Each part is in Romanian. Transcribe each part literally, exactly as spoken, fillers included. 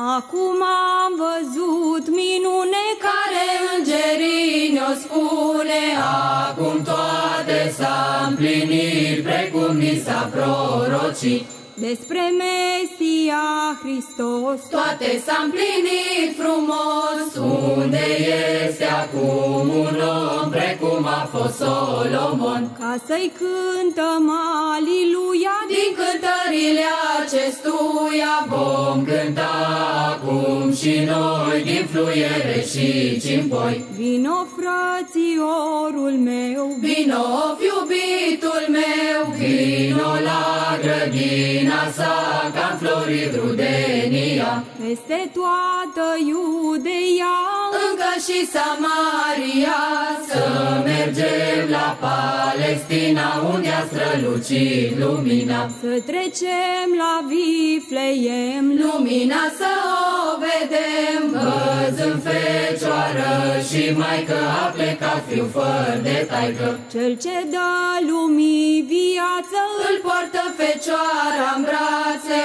Acum am văzut minune care îngerii ne-o spune, acum toate s-a împlinit precum ni s-a prorocit. Despre Mesia Hristos toate s-a împlinit frumos. Unde este acum un om precum a fost Solomon? Ca să-i cântăm aliluia din cântările acestuia, vom cânta acum și noi din fluiere și cimpoi. Vino, frățiorul meu, vino, iubitul meu, vino la grădină sa, ca-n florit Rudenia. Peste toată Iudeia, încă și Samaria, să mergem la Palestina, unde a strălucit lumina. Să trecem la Vifleiem, lumina să o vedem, văzând Fecioară și Maică, a plecat Fiul fără de taică. Cel ce dă lumii viață, îl poartă Fecioara în brațe,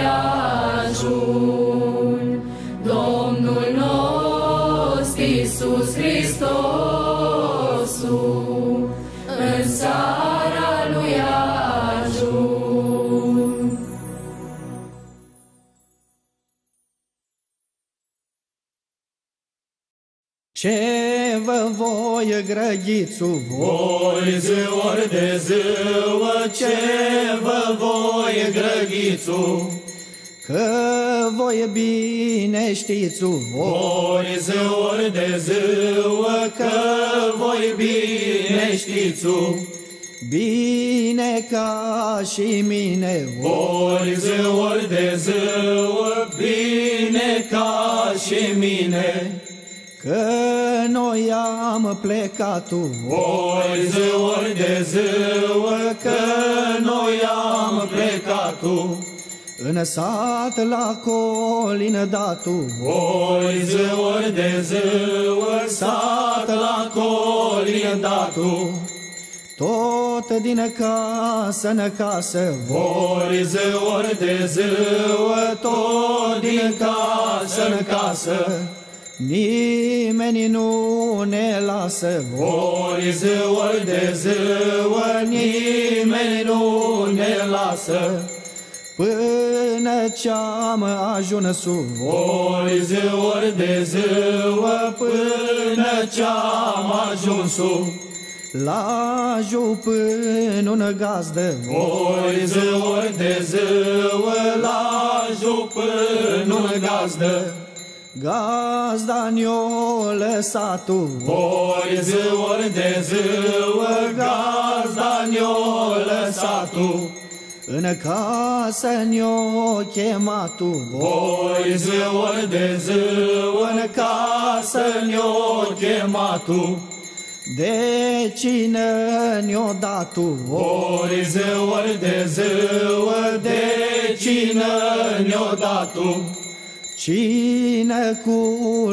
ajung, Domnul nostru Iisus Hristosul, în țara lui ajung. Ce vă voi grăghițu voi ziua de ziua, ce vă voi grăghițu, că voi bine știți-o voi ziua de ziua, că voi bine știți-o, bine ca și mine voi ziua de ziua, bine ca și mine, că noi am plecat voi ziua de ziua, că noi am plecat în sat la Colindatu, voi ziua de ziua, sat la Colindatu, tot din casă în casă voi ziua de ziua, tot din casă în casă, nimeni nu ne lasă voi ziua de ziua, nimeni nu ne lasă, până ce-am ajuns voi ziua de ziua, până ce-am ajuns la jupânul gazdă voi ziua de ziua, la jupânul gazdă, gazda ne-o lăsat-o voi ziua de ziua, gazda ne-o lăsat-o, în casă ne-o chemat-o voi ziua de ziua, în casă ne-o chemat-o, de cine ne-o dat-o voi ziua de ziua, de cine ne-o dat-o, cine cu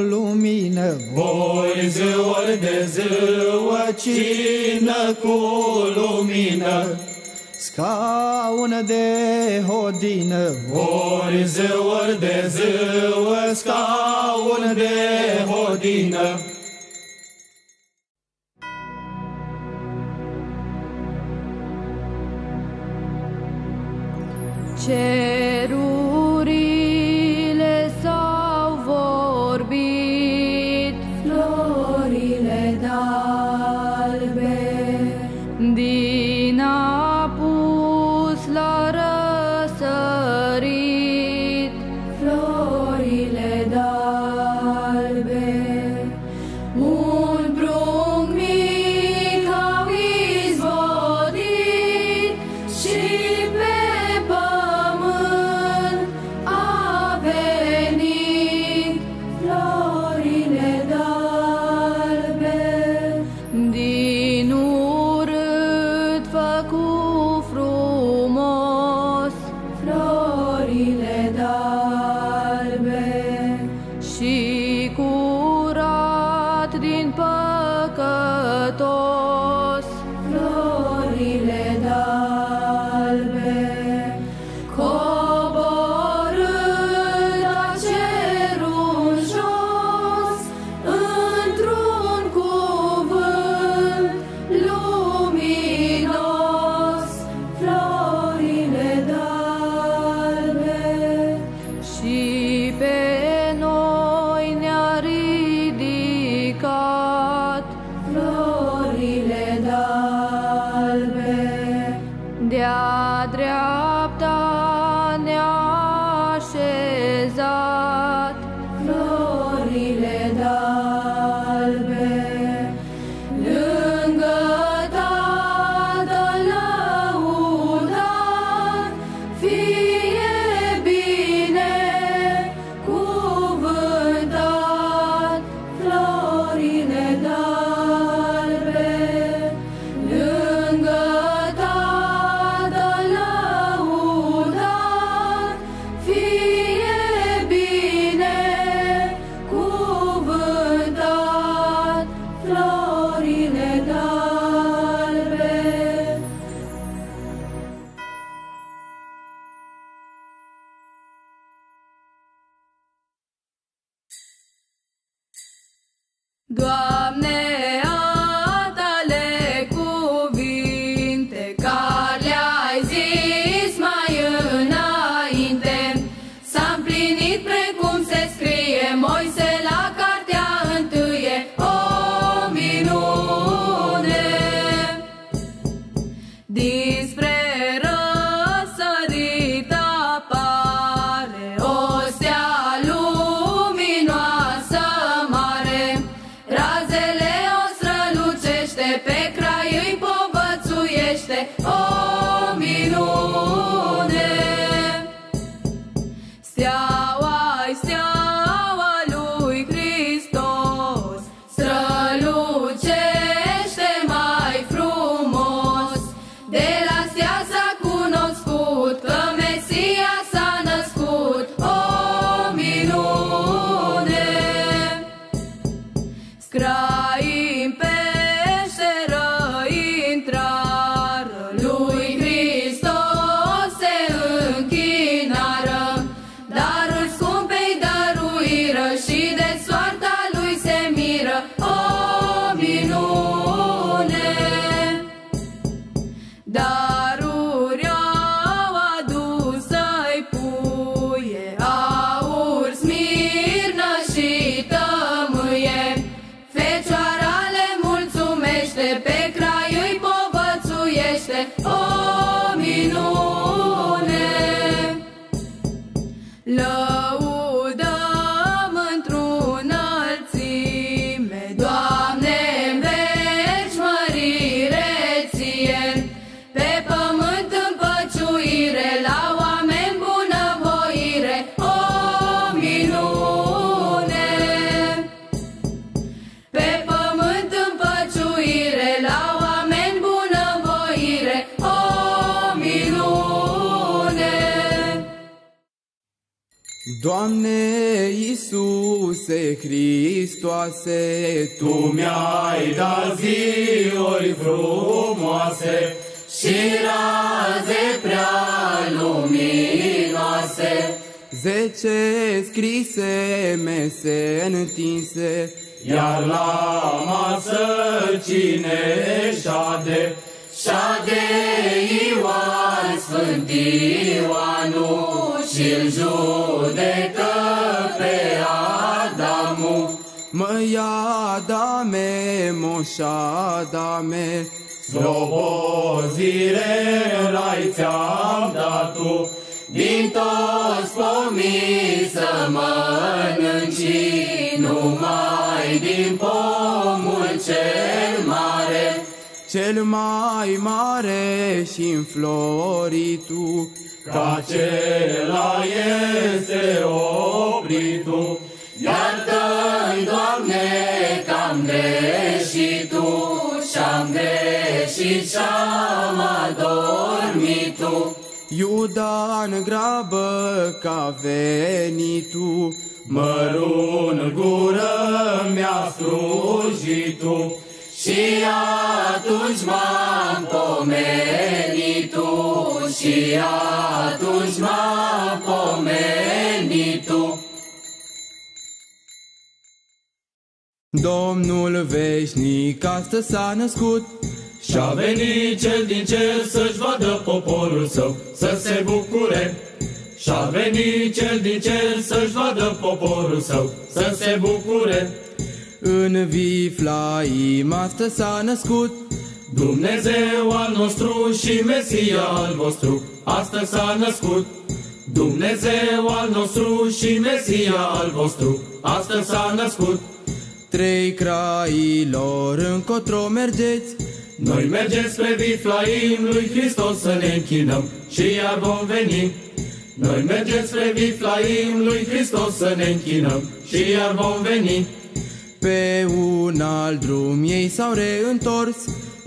lumină voi ziua de ziua, cine cu lumină, scaun de hodină voi ziua de ziua, scaun de hodină. Ceruri din apus la răsărit, florile d'albe, un prunc mic au izvodit și pe pământ a venit, florile d'albe, din urât De-a dreapta ne-a așezat florile d'albe, lângă Tatăl lăudat, fie bine cuvântat, florile d'albe, lângă Doamne, atale cuvinte care le-ai zis mai înainte s-a împlinit precum se scrie Moise la cartea întâie. O minune! Despre răsărit apare o stea luminoasă mare, razele o strălucește, pe crai îi povățuiește. O minune! Steaua-i steaua lui Hristos, strălucește mai frumos. De la stea s-a cunoscut că Mesia s-a născut. O minune! Scrai în peșteră intrară, lui Hristos se închinară, darul scump îi dăruiră și de soarta lui se miră. O minune! Daruri au adus să-i puie, aur, smirnă și tămâie. Fecioara le mulțumește, pe crai îi povățuiește. O minune! Lăudăm într-un înălțime, Doamne, în veci mărire ție, pe pământ în păciuire, la oameni bunăvoire. O minune! Pe pământ în păciuire, la oameni bunăvoire. O minune! Doamne Iisuse Hristoase, Tu mi-ai dat ziuri frumoase și raze prea luminoase. Zece scrise mese întinse, iar la masă cine șade, șade Ioan, Sfânt Ioanu, și-l judecă pe Adamu. Măi Adame, moș Adame, slobozire rai ți-am dat tu, din toți pomii să mănânci, numai din pomul cel mare. Cel mai mare și înfloritu, ca acela este opritu. Iartă-mi, Doamne, că-am greșit Tu, și-am greșit și-am adormit Tu. Iuda-n grabă că-a venit Tu, mărun gură mi-a slujit Tu. Și atunci m-am pomenit Tu, și atunci m-am pomenit Tu. Domnul veșnic astăzi s-a născut și-a venit Cel din cer să-și vadă poporul său să se bucure. Și-a venit Cel din cer să-și vadă poporul său să se bucure. În Viflaim astăzi s-a născut Dumnezeu al nostru și Mesia al vostru, astăzi s-a născut. Dumnezeu al nostru și Mesia al vostru, astăzi s-a născut. Trei crailor încotro mergeți, noi mergem spre Viflaim, lui Hristos să ne închinăm și iar vom veni. Noi mergem spre Viflaim, lui Hristos să ne închinăm și iar vom veni. Pe un alt drum ei s-au reîntors,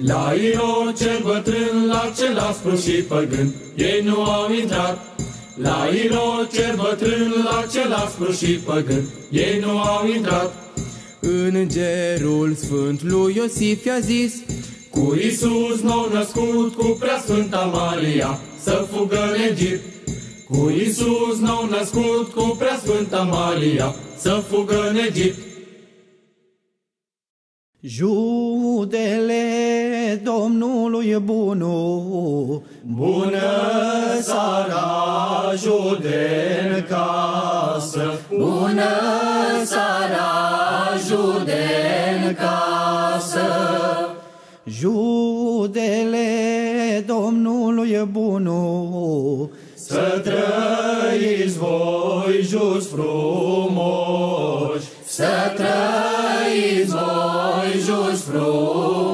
la Iro cel bătrân, la cel aspru și păgân, ei nu au intrat. La Iro cel bătrân, la cel aspru și păgân, ei nu au intrat. Îngerul sfânt lui Iosif i-a zis, cu Iisus nou născut, cu preasfânta Maria, să fugă în Egipt. Cu Iisus nou născut, cu preasfânta Maria, să fugă în Egipt. Judele Domnului bunul, bună seara, jude în casă, bună seara, jude în casă. Judele Domnului bunul, să trăiți voi just frumoși, să trăiți voi just frumoși.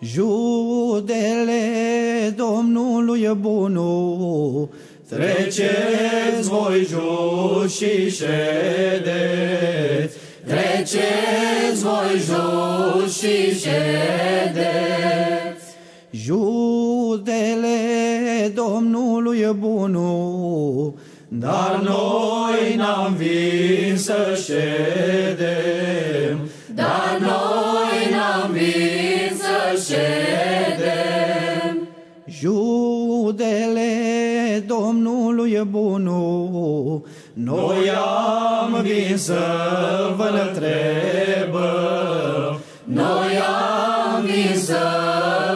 Judele Domnului bunul, treceți voi jos și ședeți, treceți voi jos și ședeți. Judele Domnului bunul, dar noi n-am vin să ședem, dar noi n-am vin să ședem. Judele Domnului bunul, noi am vin să vă întrebăm, noi am vin să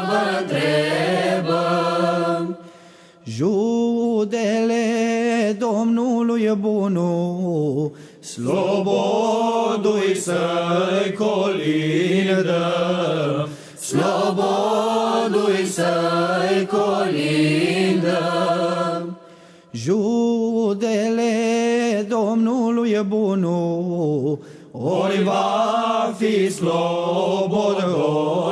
vă întrebăm. Judele Domnului bunul, slobodui să-i colindă, slobodui să-i colindă. Judele Domnului bunul, ori va fi slobod,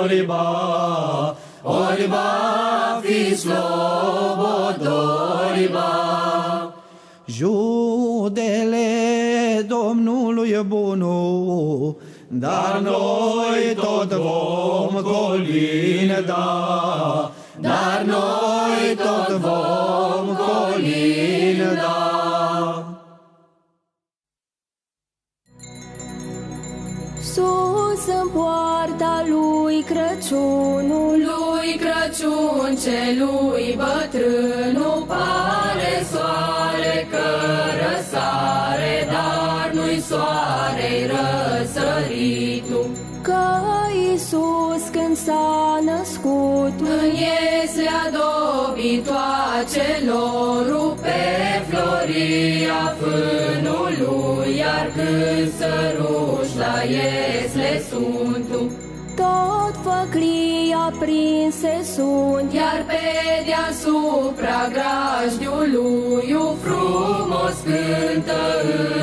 ori va, ori va fi slobod, ori va. Judele Domnului bunul, dar noi tot vom colinda, dar noi tot vom colinda. Sus în poarta lui Crăciunul, lui Crăciun celui bătrânul, pare soare că răsare, dar nu-i soare-i răsăritul. Că Iisus când s-a născut, în iese adobitoace lorul, pe floria fânului, iar când săruși la iesle sunt. Tot făclia prinse sunt, iar pe deasupra grajdiului frumos cântă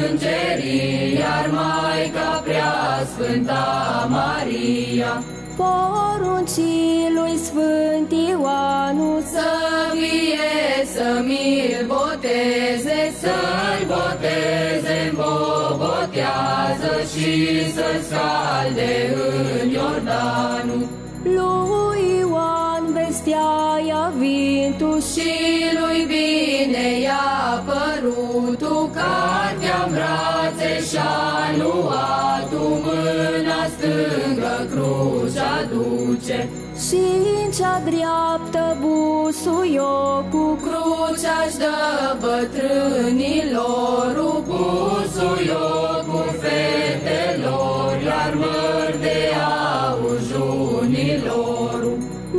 îngerii, iar Maica Preasfânta Maria porunci lui Sfânt Ioanu, să vie să mi-l boteze, să-l boteze-n bobotează și să-l scalde în Iordanul. Lui Ioan vestea ia vintul și lui bine i-a părutul, cartea-n brațe și-a luat-o, mâna stângă crucea duce și în cea dreaptă busuiocul, crucea-și dă bătrânilor, busuiocul fetelor, iar măr de aur junilor.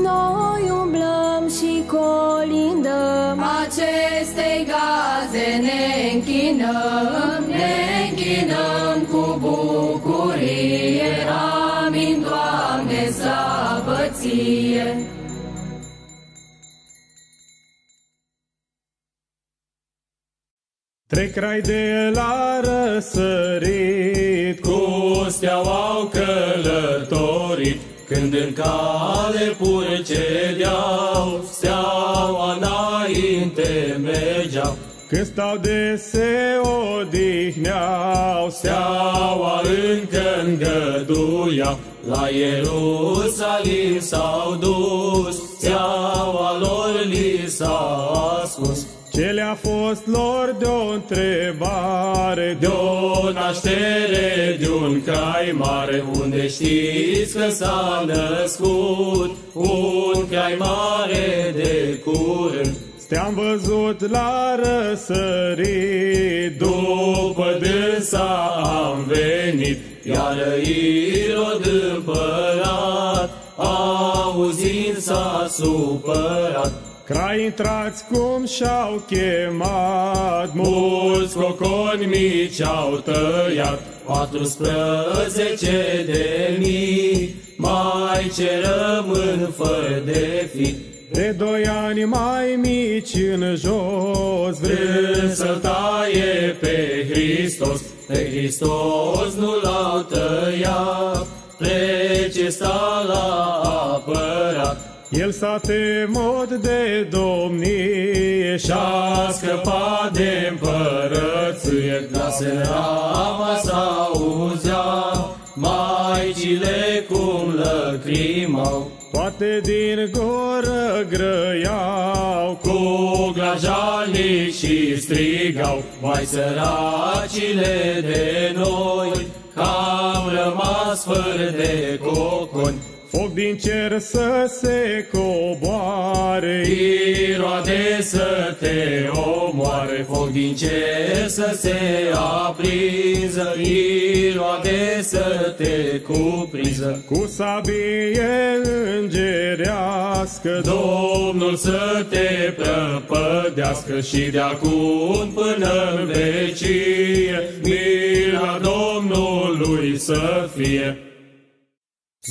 Noi umblăm și colindăm, acestei gaze ne închinăm, ne închinăm cu bucurie. Amin, Doamne, slavă! Maria. Trei crai de la răsărit, cu steaua au călătorit, când în cale purcedeau, steaua înainte mergeau. Când stau de se odihneau, steaua încă îngăduia, la Ierusalim s-au dus, steaua lor li s-a ascuns. Ce le-a fost lor de-o întrebare, de-o naștere, de-un crai mare, unde știți că s-a născut un crai mare de curând. Te-am văzut la răsărit, după dânsa am venit, iar Irod împărat, auzind s-a supărat. Crai intrați cum și-au chemat, mulți coconi mici au tăiat, patruzeci de mii, mai ce rămân fără de fi. De doi ani mai mici în jos, vrând să-l taie pe Hristos, pe Hristos nu l-au tăiat, plece sta la apărat. El s-a temut de domnie și-a scăpat de împărăție, dar sărama s-auzea, maicile cum lăcrimau. Toate din gură grăiau, cu glajalnic și strigau, mai săracile de noi, că am rămas fără de coconi. Foc din cer să se coboare, Irode să te omoare, foc din cer să se aprinză, Irode să te cuprinză. Cu sabie îngerească, Domnul să te prăpădească, și de acum până-n vecie, mila Domnului să fie.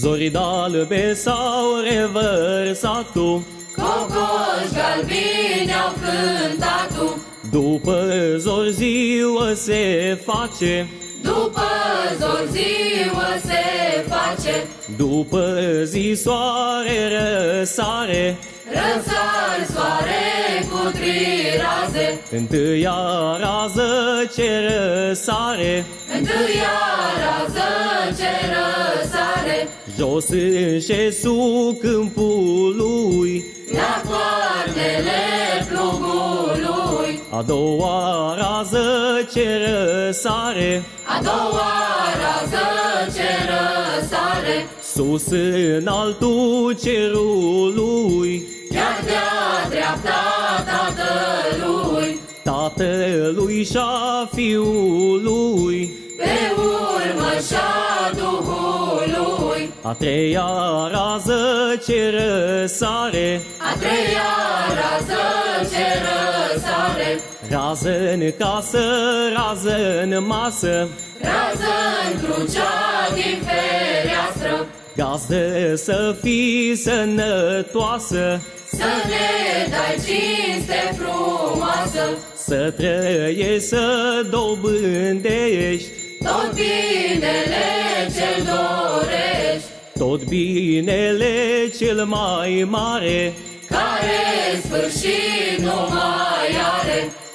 Zorii dalbe s-au revărsat-o, cocoși galbini au cântat-o. După zori ziua se face, după zori ziua se face. După zi soare răsare, răsar soare cu trei raze. Întâia rază ce răsare, întâia rază ce răsare. Jos înșesu câmpul lui, la coarnele plugului. A doua rază ce răsare, a doua rază ce răsare. Sus în altul cerului, chiar de-a dreapta Tatălui, Tatălui și-a Fiului, pe urmă și-a Duhului. A treia rază ce răsare, a treia rază ce răsare. Rază-n casă, rază-n masă, rază-n crucea din fereastră. Gazdă să fii sănătoasă, să ne dai cinste frumoasă. Să trăiești, să dobândești tot binele ce-l dorești, tot binele cel mai mare, care sfârșit nu mai are.